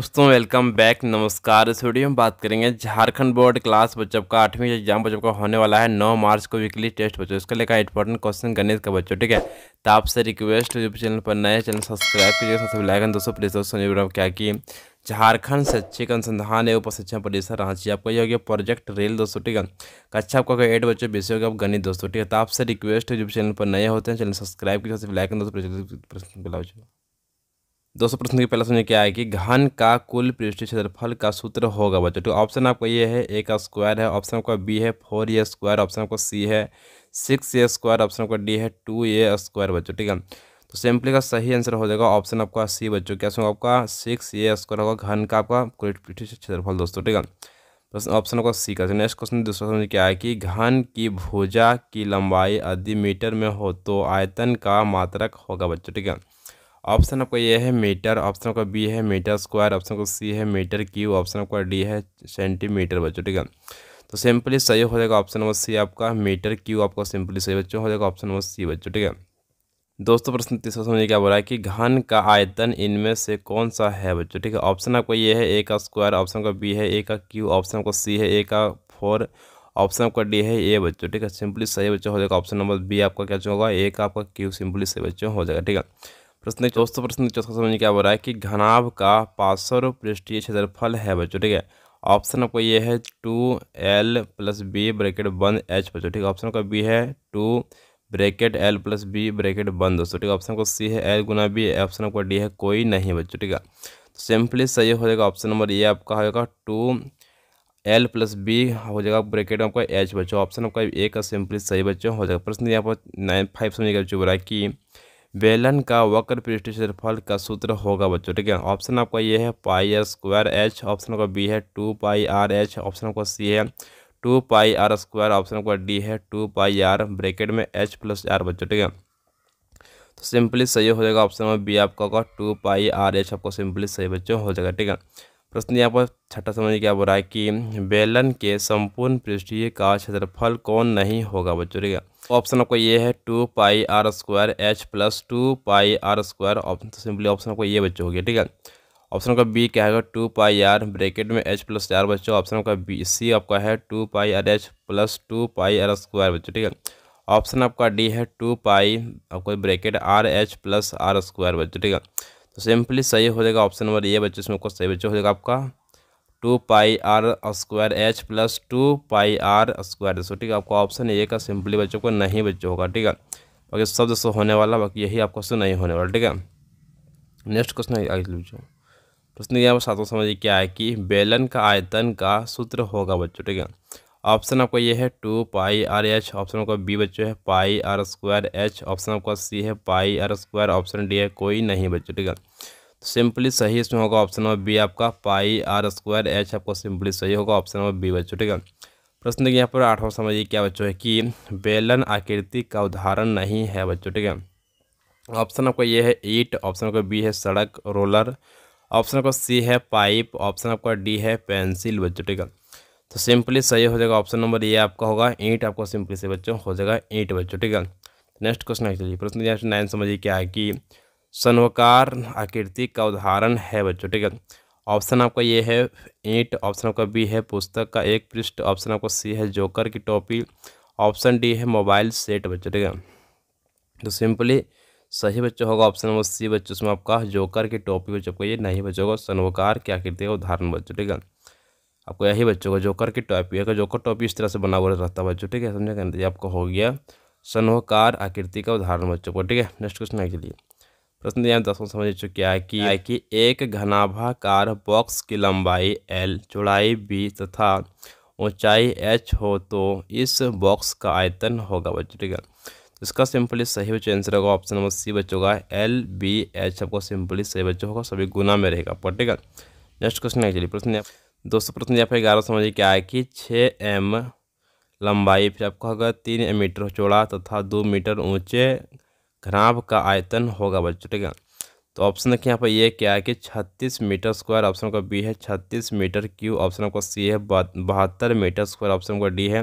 दोस्तों welcome back, नमस्कार। इस वीडियो में बात करेंगे झारखंड बोर्ड क्लास बच्चों का आठवीं एग्जाम बच्चों का होने वाला है 9 मार्च को वीकली टेस्ट बच्चों। इसका लेकर इंपॉर्टेंट क्वेश्चन गणित का बच्चों, ठीक है। तो आपसे रिक्वेस्ट, जो चैनल पर नए चैनल सब्सक्राइब कीजिए, सबसे पहले आइकन दोस्तों प्लीज दोस्तों क्या कि झारखंड शैक्षिक अनुसंधान एवं प्रशिक्षण परिषद रांची आपका ये हो गया प्रोजेक्ट रेल दोस्तों, ठीक है। कक्षा आपका 8 बच्चों विषय हो गया आप गणित दोस्तों, ठीक है। तो आपसे रिक्वेस्ट है, जो चैनल पर नए होते हैं चैनल सब्सक्राइब कीजिए, सबसे पहले आइकन दोस्तों। दोस्तों प्रश्न की पहला समझ क्या है कि घन का कुल पृष्ठीय क्षेत्रफल का सूत्र होगा बच्चों। तो ऑप्शन आपका ये है ए का स्क्वायर है, ऑप्शन आपका बी है 4a स्क्वायर, ऑप्शन आपका सी है 6a स्क्वायर, ऑप्शन आपका डी है 2a स्क्वायर बच्चों, ठीक है। तो सिंपली का सही आंसर हो जाएगा ऑप्शन आपका सी बच्चों। क्या होगा आपका 6a स्क्वायर होगा घन का आपका कुल पृष्ठीय क्षेत्रफल दोस्तों, ठीक है। प्रश्न ऑप्शन आपका सी का। नेक्स्ट क्वेश्चन दूसरा समझ क्या है कि घन की भुजा की लंबाई आदि मीटर में हो तो आयतन का मात्रक होगा बच्चों, ठीक है। ऑप्शन आपका ये है मीटर, ऑप्शन आपका बी है मीटर स्क्वायर, ऑप्शन आपका सी है मीटर क्यूब, ऑप्शन आपका डी है सेंटीमीटर बच्चों, ठीक है। तो सिंपली सही हो जाएगा ऑप्शन नंबर सी आपका मीटर क्यूब आपका सिंपली सही बच्चों हो जाएगा ऑप्शन नंबर सी बच्चों, ठीक है। दोस्तों प्रश्न तीसरा समझिए क्या बोला है कि घन का आयतन इनमें से कौन सा है बच्चों, ठीक है। ऑप्शन आपका ये है ए का स्क्वायर, ऑप्शन का बी है ए का क्यूब, ऑप्शन आपका सी है ए का 4, ऑप्शन आपका डी है ए बच्चों, ठीक है। सिंपली सही बच्चों हो जाएगा ऑप्शन नंबर बी आपका क्या होगा ए का आपका क्यूब सिंपली सही बच्चों हो जाएगा, ठीक है। प्रश्न दोस्तों प्रश्न चौथा समझ क्या हो रहा है कि घनाभ का 500 पृष्ठीय क्षेत्रफल है बच्चों, ठीक है। ऑप्शन आपको ये है 2l + b ब्रैकेट बंद h बच्चों, ठीक है। ऑप्शन का बी है 2l + b ब्रैकेट बंद दोस्तों, ठीक है। ऑप्शन को सी है l × b, ऑप्शन आपका डी है कोई नहीं बच्चों, ठीक है। तो सिंपली सही हो जाएगा ऑप्शन नंबर ये आपका होगा 2l + b हो जाएगा ब्रैकेट आपका h बच्चों। ऑप्शन आपका ए का सिंपली सही बच्चों हो जाएगा। प्रश्न यहाँ पर 9.5 समझिएगा बच्चों बोला कि बेलन का वक्र पृष्ठीय क्षेत्रफल का सूत्र होगा बच्चों, ठीक है। ऑप्शन आपका ये है πr² h, ऑप्शन आपका बी है 2πr h, ऑप्शन आपका सी है 2πr², ऑप्शन आपका डी है 2πr ब्रैकेट में h + r बच्चों, ठीक है। तो सिंपली सही हो जाएगा ऑप्शन नंबर बी आपका होगा 2πr h आपको सिंपली सही बच्चों हो जाएगा, ठीक है। प्रश्न यहाँ पर छठा समझ क्या हो रहा है कि बेलन के संपूर्ण पृष्ठीय का क्षेत्रफल कौन नहीं होगा बच्चों, ठीक है। ऑप्शन आपको ये है 2πr² h + 2πr², option simply option आपको ये बच्चों हो गया, ठीक है। ऑप्शन का बी क्या है 2πr ब्रैकेट में h + r बच्चों। ऑप्शन का बी सी आपका है 2πr h + 2πr² बच्चों, ठीक है। ऑप्शन आपका डी है 2π आपका ब्रैकेट r h + r² बच्चों, ठीक है। तो सिंपली सही हो जाएगा ऑप्शन नंबर ये बच्चों, इसमें कुछ सही बच्चों हो जाएगा आपका 2πr² h + 2πr², दोस्तों, ठीक है। आपका ऑप्शन ए का सिंपली बच्चों को नहीं बच्चों होगा, ठीक है। बाकी सब दोस्तों होने वाला, बाकी यही आपको से नहीं होने वाला, ठीक है। नेक्स्ट क्वेश्चन आगे लीजिए। प्रश्न यहाँ पर सातों समझिए क्या है कि बेलन का आयतन का सूत्र होगा बच्चों, ठीक है। ऑप्शन आपका ये है 2πr h, ऑप्शन आपका बी बच्चों है πr² h, ऑप्शन आपका सी है πr², ऑप्शन डी है कोई नहीं बच्चों, ठीक है। तो सिंपली सही इसमें होगा ऑप्शन नंबर बी आपका πr² h आपको सिंपली सही होगा ऑप्शन नंबर बी बच्चों, ठीक है। प्रश्न यहाँ पर 8वां समझिए क्या बच्चों है कि बेलन आकृति का उदाहरण नहीं है बच्चों, ठीक है। ऑप्शन आपका ये है ईंट, ऑप्शन आपका बी है सड़क रोलर, ऑप्शन आपका सी है पाइप, ऑप्शन आपका डी है पेंसिल बच्चों, ठीक है। तो सिंपली सही हो जाएगा ऑप्शन नंबर ये आपका होगा ईंट आपको सिंपली से बच्चों हो जाएगा ईंट बच्चों, ठीक है। नेक्स्ट क्वेश्चन है प्रश्न यहाँ 9 समझिए क्या है कि शनवाकार आकृति का उदाहरण है बच्चों, ठीक है। ऑप्शन आपका ये है ईंट, ऑप्शन आपका बी है पुस्तक का एक पृष्ठ, ऑप्शन आपका सी है जोकर की टोपी, ऑप्शन डी है मोबाइल सेट बच्चों, ठीक है। तो सिंपली सही बच्चों होगा ऑप्शन नंबर सी बच्चों, उसमें आपका जोकर की टोपी बच्चों को ये नहीं बचेगा शनवाकार की आकृति का उदाहरण बच्चों, ठीक है। आपको यही बच्चों को जोकर की टोपी है, जोकर टोपी इस तरह से बना हुआ रहता है बच्चों, ठीक है। समझे कहते आपको हो गया शनवाकार आकृति का उदाहरण बच्चों को, ठीक है। नेक्स्ट क्वेश्चन है के लिए प्रश्न यहाँ 10वां समझ चुके हैं कि एक घनाभाकार बॉक्स की लंबाई l, चौड़ाई b तथा ऊंचाई h हो तो इस बॉक्स का आयतन होगा बच्चों, ठीक है। इसका सिंपली सही बच्चों आंसर होगा ऑप्शन नंबर सी बच्चों का l b h आपको सिंपली सही बच्चों होगा, सभी गुना में रहेगा पर, ठीक है। नेक्स्ट क्वेश्चन है चलिए प्रश्न दोस्तों प्रश्न यहाँ पर 11 समझिए क्या है कि 6m लंबाई फिर आपको होगा 3 मीटर चौड़ा तथा 2 मीटर ऊँचे घनाभ का आयतन होगा बच्चों, ठीक है। तो ऑप्शन देखिए यहाँ पर ये क्या है कि 36 मीटर स्क्वायर, ऑप्शन का बी है 36 मीटर क्यूब, ऑप्शन आपका सी है 72 मीटर स्क्वायर, ऑप्शन का डी है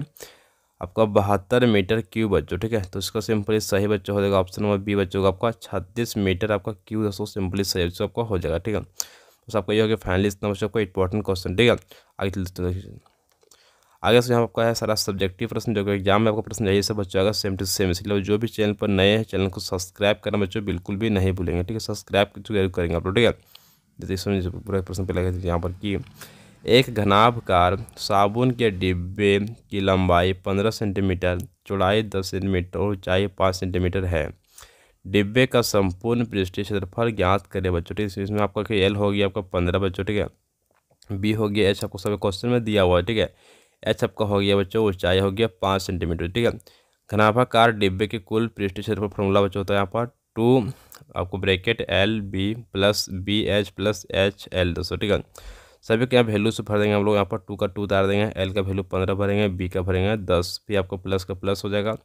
आपका 72 मीटर क्यूब बच्चों, ठीक है। तो इसका सिंपली सही बच्चों हो जाएगा ऑप्शन नंबर बी बच्चों का आपका 36 मीटर आपका क्यूब दोस्तों सिंपली सही बच्चों आपका हो जाएगा, ठीक है। बस आपका ये हो गया फाइनली इस नंबर का इंपॉर्टेंट क्वेश्चन। ठीक है, आगे चलते हैं। आगे से यहाँ आपका है सारा सब्जेक्टिव प्रश्न, जो कि एग्जाम में आपका प्रश्न यही सब बच्चों का सेम टू सेम, इसलिए जो भी चैनल पर नए हैं चैनल को सब्सक्राइब करना बच्चों बिल्कुल भी नहीं भूलेंगे। ठीक है, सब्सक्राइब जरूर करेंगे आप लोग। ठीक है, जैसे समझ पूरा प्रश्न पे लगे यहाँ पर कि एक घनाभकार साबुन के डिब्बे की लंबाई 15 सेंटीमीटर, चौड़ाई 10 सेंटीमीटर और ऊंचाई 5 सेंटीमीटर है। डिब्बे का संपूर्ण पृष्ठीय क्षेत्रफल ज्ञात करें बच्चों। ठीक है, इसमें आपका एल होगी आपका 15 बच्चों। ठीक है, बी होगी एच, आपको सब क्वेश्चन में दिया हुआ है। ठीक है, एच आपका हो गया बच्चों, ऊंचाई हो गया 5 सेंटीमीटर। ठीक है, घनाभाकार डिब्बे के कुल पृष्ठीय क्षेत्रफल फॉर्मूला बच्चों होता है यहाँ पर 2 आपको bracket L B plus B H plus H L 200। ठीक है, सभी के यहाँ वैल्यू से भर देंगे हम लोग। यहाँ पर 2 का 2 उतार देंगे, एल का वैल्यू 15 भरेंगे, बी का भरेंगे 10, फिर आपको प्लस का प्लस हो जाएगा,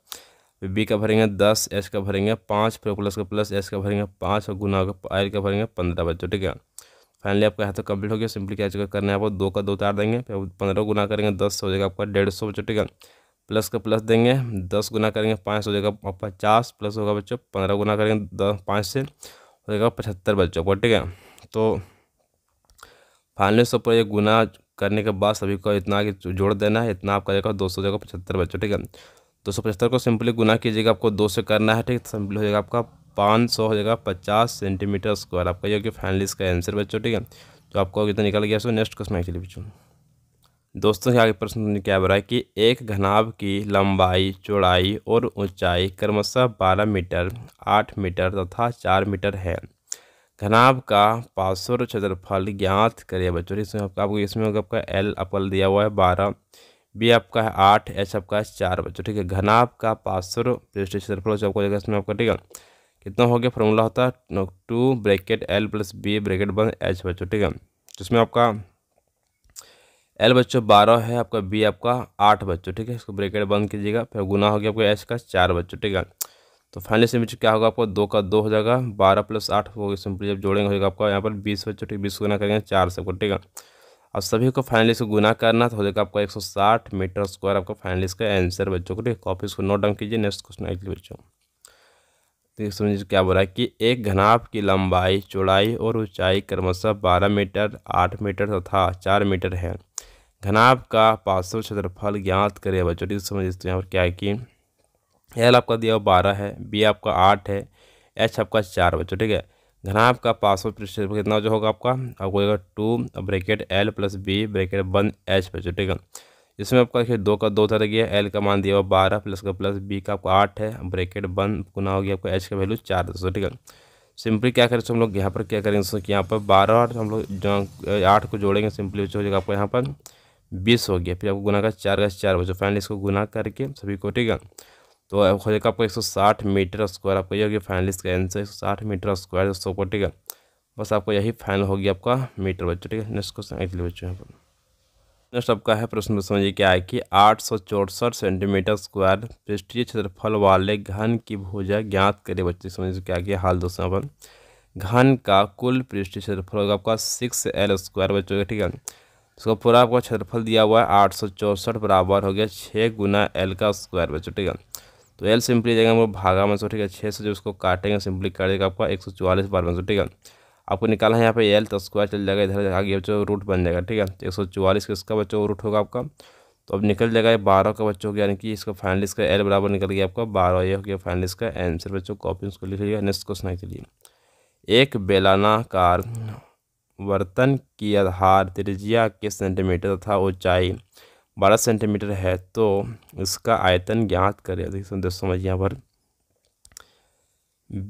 बी का भरेंगे 10, एच का भरेंगे 5, फिर प्लस का प्लस एच का भरेंगे 5 और गुना होगा एल का भरेंगे 15 बच्चों। ठीक है, फाइनली आपका यहाँ तो कंप्लीट हो गया। सिंपली क्या करना है आपको 2 का 2 उतार देंगे, फिर 15 गुना करेंगे 10 हो जाएगा आपका 150 बच्चों। ठीक है, प्लस का प्लस देंगे, 10 गुना करेंगे 5 हो जाएगा 50 प्लस होगा बच्चों, 15 गुना करेंगे 5 से हो जाएगा 75 बच्चों को। ठीक है, तो फाइनली सब पर ये गुना करने के बाद सभी को इतना जोड़ देना है, इतना आपका जाएगा 200 जगह 75 बच्चों। ठीक है, 275 को सिंपली गुना कीजिएगा, आपको 2 से करना है। ठीक है, सिंपली हो जाएगा आपका 500 हो जाएगा 50 सेंटीमीटर स्क्वायर। आपका ये फाइनली इसका आंसर बच्चों। ठीक है, तो आपको कितना निकल गया सो नेक्स्ट क्वेश्चन में चलिए बच्चों। दोस्तों के आगे प्रश्न क्या बता रहा है कि एक घनाभ की लंबाई, चौड़ाई और ऊंचाई क्रमशः 12 मीटर, 8 मीटर तथा 4 मीटर है। घनाभ का पार्श्व क्षेत्रफल ज्ञात करिए बच्चों। इसमें आपको इसमें आपका एल अपल दिया हुआ है 12, बी आपका है 8, एच आपका है 4 बच्चों। ठीक है, घनाभ का पार्श्व पृष्ठीय क्षेत्रफल जो आपको इसमें आपका ठीक है कितना हो गया, फॉर्मूला होता है 2 bracket L plus B bracket 1 H बच्चों। ठीक है, जिसमें आपका एल बच्चों 12 है, आपका बी आपका 8 बच्चों। ठीक है, इसको ब्रैकेट बंद कीजिएगा, फिर गुना हो गया आपका एच का 4 बच्चों। ठीक है, तो फाइनली सिंपल क्या होगा आपको 2 का 2 हो जाएगा, 12 प्लस 8 होगा, सिंपली जब जोड़ेंगे हो जाएगा आपका यहाँ पर 20 बच्चों। ठीक है, 20 गुना करेंगे 4 से। ठीक है, और सभी को फाइनली इसको गुना करना तो हो जाएगा आपका 160 मीटर स्क्वायर। आपका फाइनली इसका आंसर बच्चों को। ठीक है, कॉपी इसको नोट डाउन कीजिए। नेक्स्ट क्वेश्चन आएगी बच्चों। तो समझिए क्या बोला है कि एक घनाभ की लंबाई, चौड़ाई और ऊंचाई क्रमशः 12 मीटर, 8 मीटर तथा 4 मीटर है। घनाभ का पार्श्व क्षेत्रफल ज्ञात करें बच्चों। ठीक समझिए, तो यहाँ पर क्या है कि एल आपका दिया हुआ 12 है, बी आपका 8 है, एच आपका 4 बच्चों। ठीक है, घनाभ का पार्श्व क्षेत्रफल कितना जो होगा आपका, आपको होगा 2 bracket L plus B bracket 1 H बच्चों। ठीक है, इसमें आपका देखिए 2 का 2 उतर गया, एल का मान दिया हुआ 12 प्लस का प्लस बी का आपका 8 है ब्रैकेट 1 गुना हो गया आपका एच का वैल्यू 400। ठीक है, सिंपली क्या करें हम लोग यहाँ पर क्या करेंगे कि यहाँ पर 12 और हम लोग 8 को जोड़ेंगे, सिंपली हो जाएगा आपको यहाँ पर 20 हो गया, फिर आपको गुना का 4 बच्चों। फाइनली इसको गुना करके सभी को ठीक है तो हो जाएगा आपको 160 मीटर स्क्वायर। आपको ये हो गया फाइनली इसका आंसर 160 मीटर स्क्वायर 200 को। ठीक है, बस आपको यही फाइनल हो गया आपका मीटर बच्चों। ठीक है, नेक्स्ट क्वेश्चन एक्चुअली बच्चों। यहाँ पर नेक्स्ट आपका है प्रश्न समझिए क्या है कि 864 सेंटीमीटर स्क्वायर पृष्ठीय क्षेत्रफल वाले घन की भुजा ज्ञात करें बच्चे। समझिए क्या है हाल दोस्तों, अपन घन का कुल पृष्ठीय क्षेत्रफल होगा आपका 6L स्क्वायर बच्चों। ठीक है, इसका पूरा आपका क्षेत्रफल दिया हुआ है 864 बराबर हो गया 6 गुना L का स्क्वायर बच्चों। ठीक है, तो एल सिंपली जाएगा हम भागा में सो। ठीक है, 6 से जो उसको काटेंगे सिंपली करेगा आपका 144 बार में सो। ठीक है, आपको निकालना है यहाँ पे एल तो स्क्वायर चल जाएगा इधर आगे बच्चों रूट बन जाएगा। ठीक है, 144 किसका बच्चों रूट होगा आपका, तो अब निकल जाएगा 12 का बच्चों यानी कि इसका फाइनल इसका एल बराबर निकल गया आपका 12। ये हो गया फाइनल इसका आंसर बच्चों। कॉपी उसको लिख लीजिएगा। नेक्स्ट क्वेश्चन के लिए एक बेलनाकार बर्तन की आधार त्रिज्या के सेंटीमीटर तथा ऊंचाई 12 सेंटीमीटर है तो इसका आयतन ज्ञात करें। दोस्तों समझिए यहाँ पर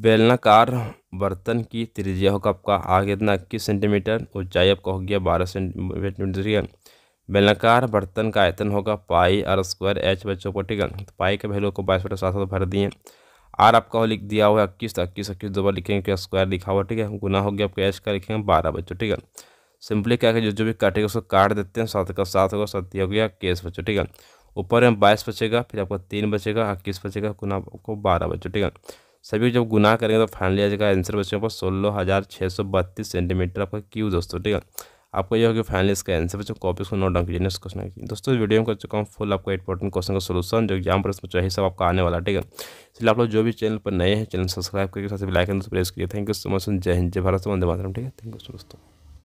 बेलनाकार बर्तन की त्रिज्या होगा आपका आगे इतना 21 सेंटीमीटर, ऊंचाई आपका हो गया 12 सेंटीमीटर। बेलनाकार बर्तन का आयतन होगा पाई आर स्क्वायर एच बच्चों को। ठीक है, तो पाई के वैल्यू को 22/7 भर दिए, आर आपका लिख दिया हुआ 21 दोबारा लिखेंगे क्या स्क्वायर लिखा हुआ। ठीक है, गुना हो गया आपका एच का लिखेंगे 12 बच्चों। ठीक है, सिंपली क्या है जो भी काटेगा उसको काट देते हैं, 7 का 7 होगा 7 हो गया 21 बच्चों। ठीक है, ऊपर में 22 बचेगा, फिर आपका 3 बचेगा, 21 बचेगा, गुना आपको 12 बच्चों। ठीक है, सभी जब गुना करेंगे तो फाइनली आ जाएगा आंसर बच्चों पर 16,632 सेंटीमीटर आपका क्यू दोस्तों। ठीक है, आपको ये होगा फाइनली इसका आंसर बच्चों। कॉपी को नोट डाउन कीजिए। नेक्स्ट क्वेश्चन है दोस्तों, वीडियो में कर चुका हूँ फुल आपका इंपॉर्टेंट क्वेश्चन का सोल्यूशन जो एग्जाम पर उसमें चाहिए सब आपका आने वाला। ठीक है, इसलिए आप लोग जो भी चैनल पर नए हैं चैनल सब्सक्राइब करके साथ ही लाइक एंड प्रेस कीजिए। Thank you so much. जय हिंद, जय भारत, वंदे मातरम। ठीक है, थैंक यू दोस्तों।